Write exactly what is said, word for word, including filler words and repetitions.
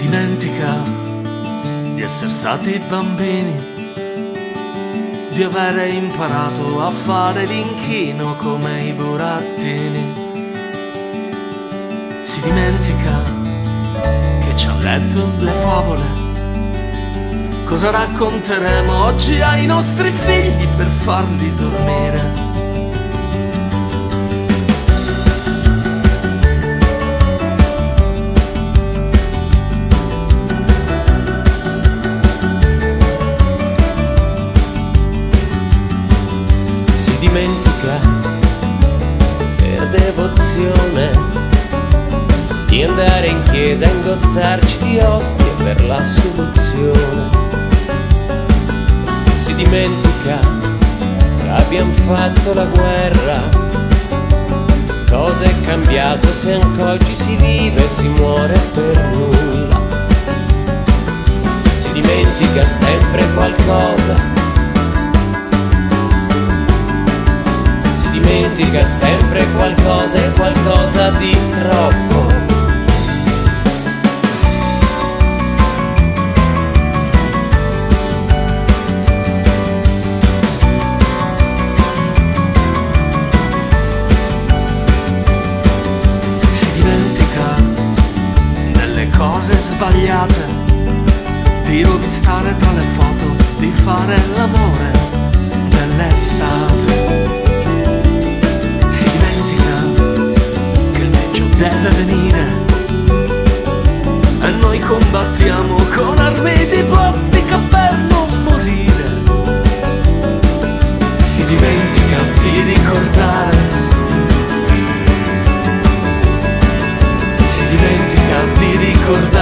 dimentica di essere stati bambini, di avere imparato a fare l'inchino come i burattini. Si dimentica che ci ha letto le favole. Cosa racconteremo oggi ai nostri figli per farli dormire? Si dimentica per devozione di andare in chiesa a ingozzarci di ostie per l'assoluzione. Si dimentica che abbiamo fatto la guerra. Cosa è cambiato se anche oggi si vive e si muore per nulla? Si dimentica sempre qualcosa. Si dimentica sempre qualcosa e qualcosa di troppo. Sbagliate, di rovistare tra le foto, di fare l'amore dell'estate. Si dimentica che il peggio deve venire e noi combattiamo con armi di plastica per non morire. Si dimentica di ricordare. Si dimentica di ricordare.